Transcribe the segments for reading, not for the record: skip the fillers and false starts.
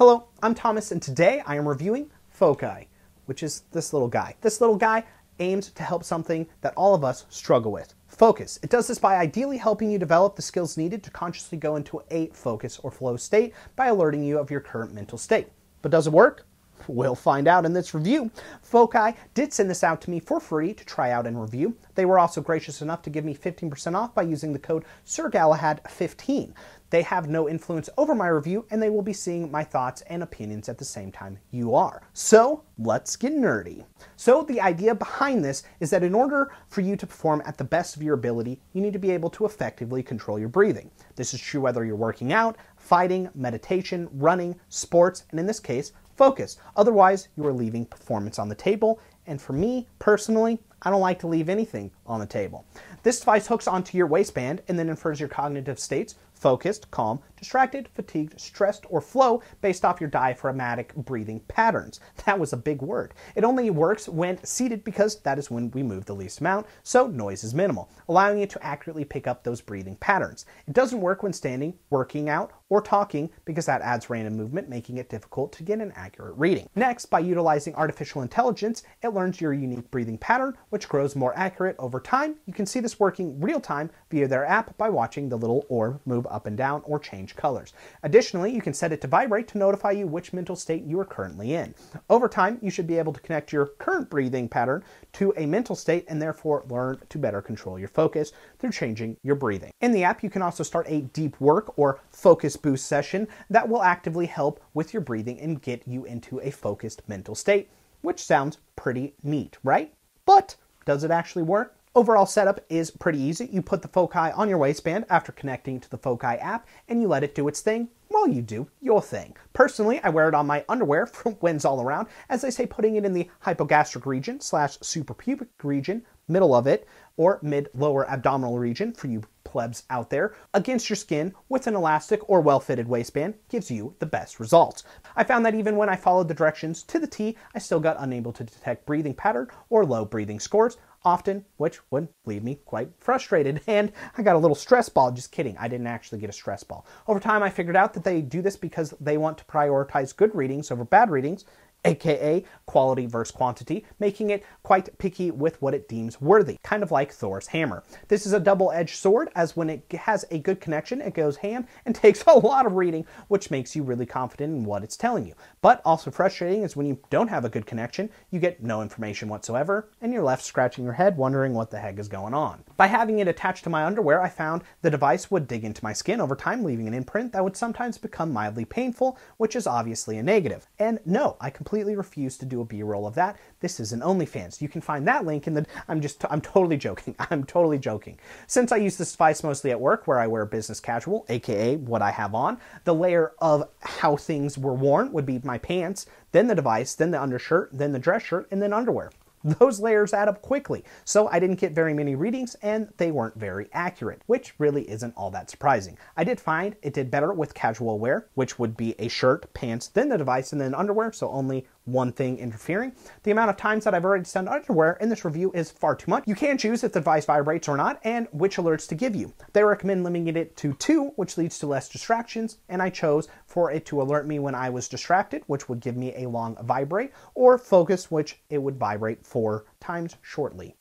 Hello, I'm Thomas, and today I am reviewing foci, which is this little guy. This little guy aims to help something that all of us struggle with: focus. It does this by ideally helping you develop the skills needed to consciously go into a focus or flow state by alerting you of your current mental state. But does it work? We'll find out in this review. Foci did send this out to me for free to try out and review. They were also gracious enough to give me 15% off by using the code SIRGALAHAD15. They have no influence over my review, and they will be seeing my thoughts and opinions at the same time you are. So let's get nerdy. So the idea behind this is that in order for you to perform at the best of your ability, you need to be able to effectively control your breathing. This is true whether you're working out, fighting, meditation, running, sports, and in this case, focus. Otherwise, you are leaving performance on the table. And for me personally, I don't like to leave anything on the table. This device hooks onto your waistband and then infers your cognitive states: focused, calm, distracted, fatigued, stressed, or flow, based off your diaphragmatic breathing patterns. That was a big word. It only works when seated because that is when we move the least amount, so noise is minimal, allowing you to accurately pick up those breathing patterns. It doesn't work when standing, working out, or talking because that adds random movement, making it difficult to get an accurate reading. Next, by utilizing artificial intelligence, it learns your unique breathing pattern, which grows more accurate over time. You can see this working real time via their app by watching the little orb move up and down or change colors. Additionally, you can set it to vibrate to notify you which mental state you are currently in. Over time, you should be able to connect your current breathing pattern to a mental state and therefore learn to better control your focus through changing your breathing. In the app, you can also start a deep work or focus boost session that will actively help with your breathing and get you into a focused mental state, which sounds pretty neat, right? But does it actually work? Overall setup is pretty easy. You put the foci on your waistband after connecting to the foci app and you let it do its thing while you do your thing. Personally, I wear it on my underwear for wins all around, as they say putting it in the hypogastric region / suprapubic region, middle of it, or mid-lower abdominal region for you plebs out there, against your skin with an elastic or well-fitted waistband gives you the best results. I found that even when I followed the directions to the T, I still got unable to detect breathing pattern or low breathing scores often, which would leave me quite frustrated. And I got a little stress ball. Just kidding. I didn't actually get a stress ball. Over time, I figured out that they do this because they want to prioritize good readings over bad readings, AKA quality versus quantity, making it quite picky with what it deems worthy, kind of like Thor's hammer. This is a double-edged sword, as when it has a good connection, it goes ham and takes a lot of reading, which makes you really confident in what it's telling you. But also frustrating is when you don't have a good connection, you get no information whatsoever, and you're left scratching your head wondering what the heck is going on. By having it attached to my underwear, I found the device would dig into my skin over time, leaving an imprint that would sometimes become mildly painful, which is obviously a negative. And no, I completely refuse to do a B-roll of that. This is an OnlyFans. You can find that link in the... I'm totally joking. I'm totally joking. Since I use this device mostly at work, where I wear business casual, AKA what I have on, the layer of how things were worn would be my pants, then the device, then the undershirt, then the dress shirt, and then underwear. Those layers add up quickly, so I didn't get very many readings and they weren't very accurate, which really isn't all that surprising. I did find it did better with casual wear, which would be a shirt, pants, then the device, and then underwear, so only one thing interfering. The amount of times that I've already done underwear in this review is far too much. You can choose if the device vibrates or not and which alerts to give you. They recommend limiting it to 2, which leads to less distractions, and I chose for it to alert me when I was distracted, which would give me a long vibrate, or focus, which it would vibrate 4 times shortly.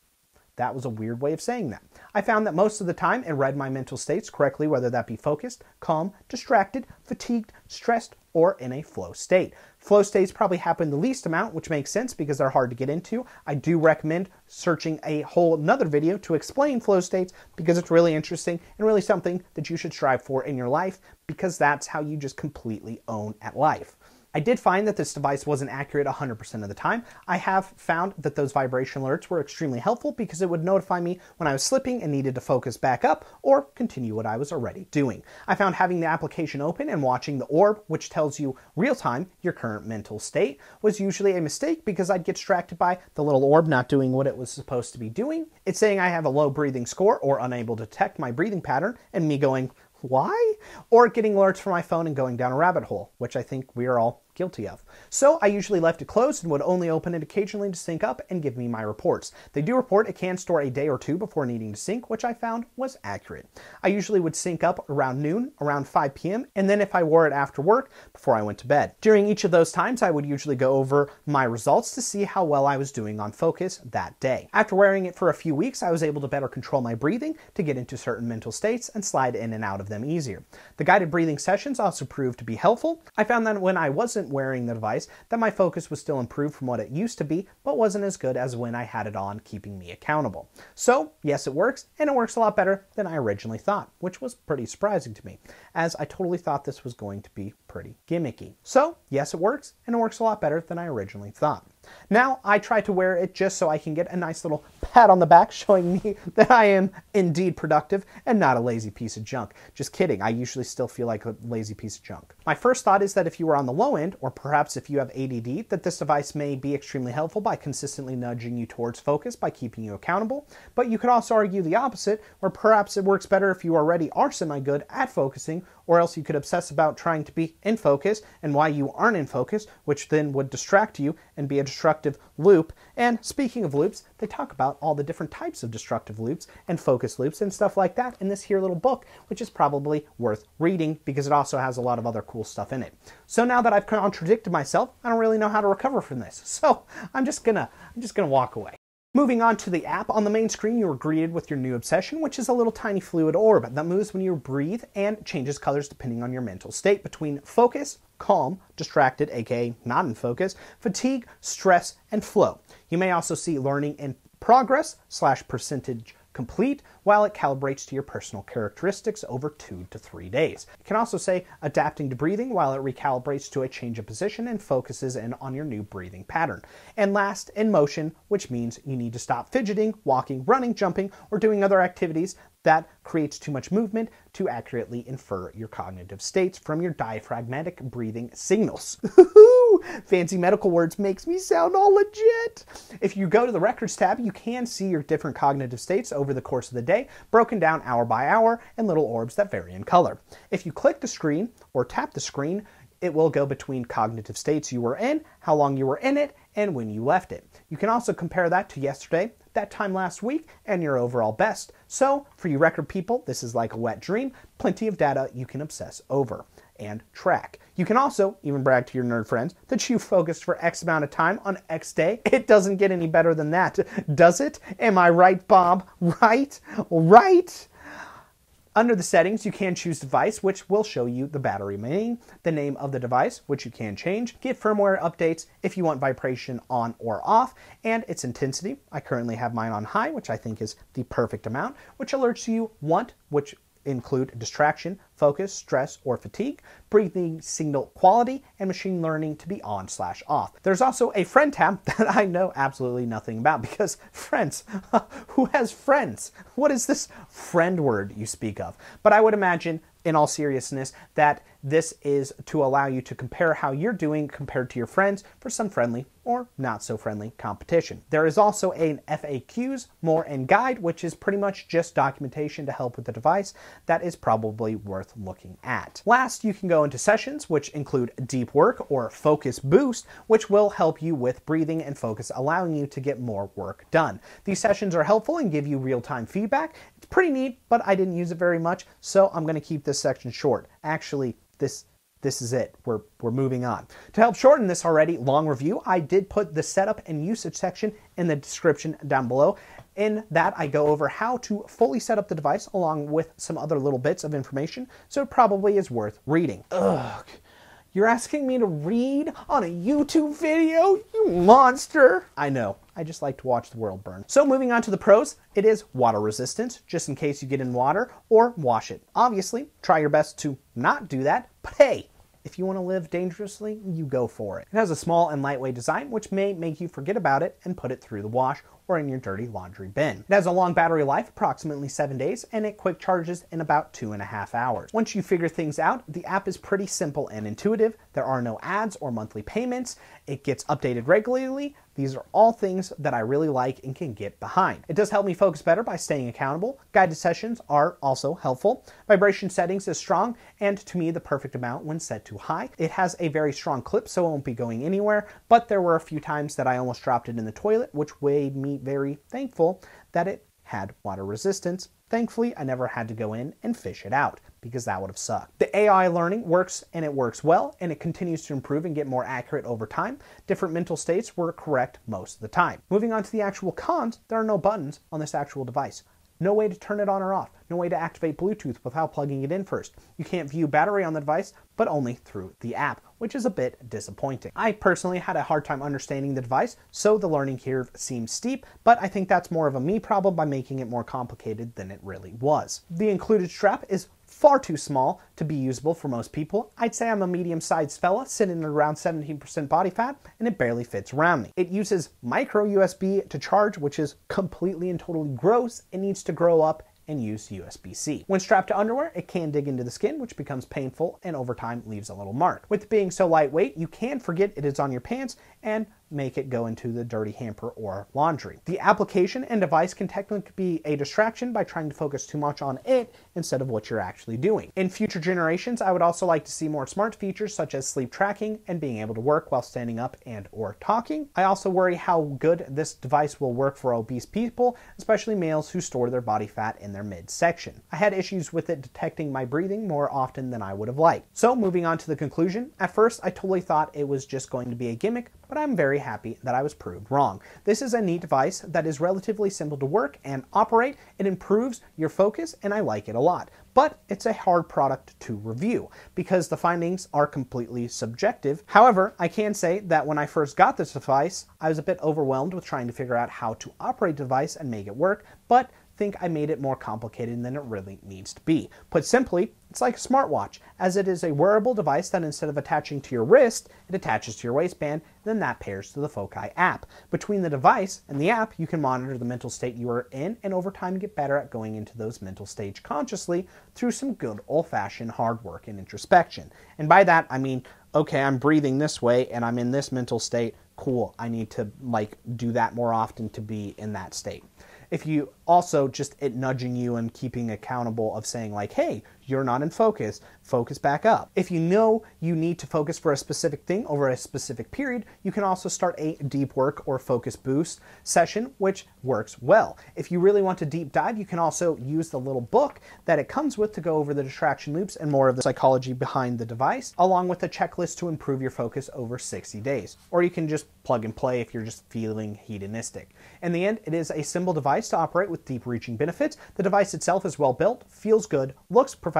That was a weird way of saying that. I found that most of the time it read my mental states correctly, whether that be focused, calm, distracted, fatigued, stressed, or in a flow state. Flow states probably happen the least amount, which makes sense because they're hard to get into. I do recommend searching a whole another video to explain flow states because it's really interesting and really something that you should strive for in your life, because that's how you just completely own at life. I did find that this device wasn't accurate 100% of the time. I have found that those vibration alerts were extremely helpful because it would notify me when I was slipping and needed to focus back up or continue what I was already doing. I found having the application open and watching the orb, which tells you real time your current mental state, was usually a mistake because I'd get distracted by the little orb not doing what it was supposed to be doing. It's saying I have a low breathing score or unable to detect my breathing pattern, and me going, why? Or getting alerts from my phone and going down a rabbit hole, which I think we are all guilty of. So I usually left it closed and would only open it occasionally to sync up and give me my reports. They do report it can store a day or two before needing to sync, which I found was accurate. I usually would sync up around noon, around 5 p.m., and then if I wore it after work, before I went to bed. During each of those times, I would usually go over my results to see how well I was doing on focus that day. After wearing it for a few weeks, I was able to better control my breathing, to get into certain mental states and slide in and out of them easier. The guided breathing sessions also proved to be helpful. I found that when I wasn't wearing the device, that my focus was still improved from what it used to be, but wasn't as good as when I had it on, keeping me accountable. So yes, it works, and it works a lot better than I originally thought, which was pretty surprising to me, as I totally thought this was going to be pretty gimmicky. So yes, it works, and it works a lot better than I originally thought. Now I try to wear it just so I can get a nice little pat on the back showing me that I am indeed productive and not a lazy piece of junk. Just kidding, I usually still feel like a lazy piece of junk. My first thought is that if you are on the low end, or perhaps if you have ADD, that this device may be extremely helpful by consistently nudging you towards focus by keeping you accountable, but you could also argue the opposite, or perhaps it works better if you already are semi-good at focusing, or else you could obsess about trying to be in focus and why you aren't in focus, which then would distract you and be a destructive loop. And speaking of loops, they talk about all the different types of destructive loops and focus loops and stuff like that in this here little book, which is probably worth reading because it also has a lot of other cool stuff in it. So now that I've contradicted myself, I don't really know how to recover from this. So I'm just gonna walk away. Moving on to the app, on the main screen you are greeted with your new obsession, which is a little tiny fluid orb that moves when you breathe and changes colors depending on your mental state between focus, calm, distracted, aka not in focus, fatigue, stress, and flow. You may also see learning and progress / percentage complete, while it calibrates to your personal characteristics over 2 to 3 days. It can also say adapting to breathing, while it recalibrates to a change of position and focuses in on your new breathing pattern. And last, in motion, which means you need to stop fidgeting, walking, running, jumping, or doing other activities that creates too much movement to accurately infer your cognitive states from your diaphragmatic breathing signals. Fancy medical words makes me sound all legit. If you go to the records tab, you can see your different cognitive states over the course of the day, broken down hour by hour, and little orbs that vary in color. If you click the screen or tap the screen, it will go between cognitive states you were in, how long you were in it, and when you left it. You can also compare that to yesterday, that time last week, and your overall best. So for you record people, this is like a wet dream, plenty of data you can obsess over and track. You can also even brag to your nerd friends that you focused for X amount of time on X day. It doesn't get any better than that, does it? Am I right, Bob? Right? Under the settings, you can choose device, which will show you the battery remaining, the name of the device, which you can change, get firmware updates if you want vibration on or off, and its intensity. I currently have mine on high, which I think is the perfect amount, which alerts you want, which include distraction, focus, stress, or fatigue, breathing signal quality, and machine learning to be on/off. There's also a friend tab that I know absolutely nothing about, because friends, who has friends? What is this friend word you speak of? But I would imagine, in all seriousness, that this is to allow you to compare how you're doing compared to your friends for some friendly or not so friendly competition. There is also an FAQs, more, and guide, which is pretty much just documentation to help with the device that is probably worth looking at. Last, you can go into sessions, which include deep work or focus boost, which will help you with breathing and focus, allowing you to get more work done. These sessions are helpful and give you real-time feedback. It's pretty neat, but I didn't use it very much, so I'm gonna keep this section short. Actually, this is it. We're moving on. To help shorten this already long review, I did put the setup and usage section in the description down below. In that, I go over how to fully set up the device along with some other little bits of information, so it probably is worth reading. Ugh, you're asking me to read on a YouTube video, you monster. I know. I just like to watch the world burn. So moving on to the pros, it is water resistant, just in case you get in water or wash it. Obviously, try your best to not do that, but hey, if you want to live dangerously, you go for it. It has a small and lightweight design, which may make you forget about it and put it through the wash or in your dirty laundry bin. It has a long battery life, approximately 7 days, and it quick charges in about 2.5 hours. Once you figure things out, the app is pretty simple and intuitive. There are no ads or monthly payments. It gets updated regularly. These are all things that I really like and can get behind. It does help me focus better by staying accountable. Guided sessions are also helpful. Vibration settings is strong and to me the perfect amount when set to high. It has a very strong clip, so it won't be going anywhere, but there were a few times that I almost dropped it in the toilet, which made me very thankful that it had water resistance. Thankfully, I never had to go in and fish it out, because that would have sucked. The AI learning works, and it works well, and it continues to improve and get more accurate over time. Different mental states were correct most of the time. Moving on to the actual cons, there are no buttons on this actual device. No way to turn it on or off. No way to activate Bluetooth without plugging it in first. You can't view battery on the device, but only through the app, which is a bit disappointing. I personally had a hard time understanding the device, so the learning curve seems steep, but I think that's more of a me problem by making it more complicated than it really was. The included strap is far too small to be usable for most people. I'd say I'm a medium-sized fella sitting at around 17% body fat, and it barely fits around me. It uses micro USB to charge, which is completely and totally gross. It needs to grow up and use USB-C. When strapped to underwear, it can dig into the skin, which becomes painful and over time leaves a little mark. With it being so lightweight, you can forget it is on your pants and make it go into the dirty hamper or laundry. The application and device can technically be a distraction by trying to focus too much on it instead of what you're actually doing. In future generations, I would also like to see more smart features such as sleep tracking and being able to work while standing up and or talking. I also worry how good this device will work for obese people, especially males who store their body fat in their midsection. I had issues with it detecting my breathing more often than I would have liked. So moving on to the conclusion, at first I totally thought it was just going to be a gimmick, but I'm very happy that I was proved wrong. This is a neat device that is relatively simple to work and operate. It improves your focus and I like it a lot, but it's a hard product to review because the findings are completely subjective. However, I can say that when I first got this device, I was a bit overwhelmed with trying to figure out how to operate the device and make it work, but think I made it more complicated than it really needs to be. Put simply, it's like a smartwatch, as it is a wearable device that instead of attaching to your wrist, it attaches to your waistband, then that pairs to the Foci app. Between the device and the app, you can monitor the mental state you are in and over time get better at going into those mental states consciously through some good old-fashioned hard work and introspection. And by that, I mean, okay, I'm breathing this way and I'm in this mental state, cool, I need to do that more often to be in that state. If you also just it nudging you and keeping accountable of saying like, hey, you're not in focus, focus back up. If you know you need to focus for a specific thing over a specific period, you can also start a deep work or focus boost session, which works well. If you really want to deep dive, you can also use the little book that it comes with to go over the distraction loops and more of the psychology behind the device, along with a checklist to improve your focus over 60 days. Or you can just plug and play if you're just feeling hedonistic. In the end, it is a simple device to operate with deep-reaching benefits. The device itself is well built, feels good, looks professional,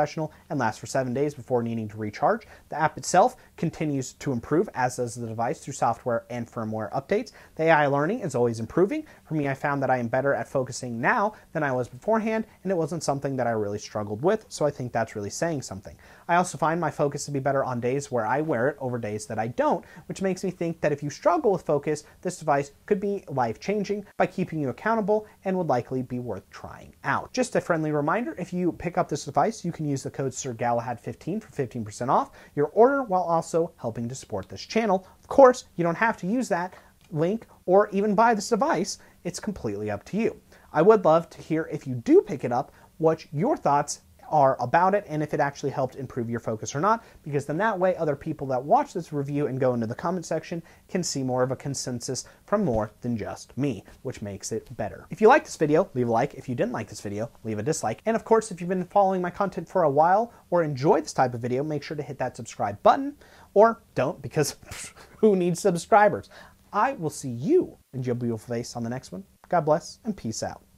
and lasts for 7 days before needing to recharge. The app itself continues to improve, as does the device, through software and firmware updates. The AI learning is always improving. For me, I found that I am better at focusing now than I was beforehand, and it wasn't something that I really struggled with, so I think that's really saying something. I also find my focus to be better on days where I wear it over days that I don't, which makes me think that if you struggle with focus, this device could be life-changing by keeping you accountable and would likely be worth trying out. Just a friendly reminder, if you pick up this device, you can use the code SIRGALAHAD15 for 15% off your order while also helping to support this channel. Of course, you don't have to use that link or even buy this device. It's completely up to you. I would love to hear, if you do pick it up, what your thoughts are about it and if it actually helped improve your focus or not, because then that way other people that watch this review and go into the comment section can see more of a consensus from more than just me, which makes it better. If you like this video, leave a like. If you didn't like this video, leave a dislike. And of course, if you've been following my content for a while or enjoy this type of video, make sure to hit that subscribe button, or don't, because who needs subscribers? I will see you and your beautiful face on the next one. God bless and peace out.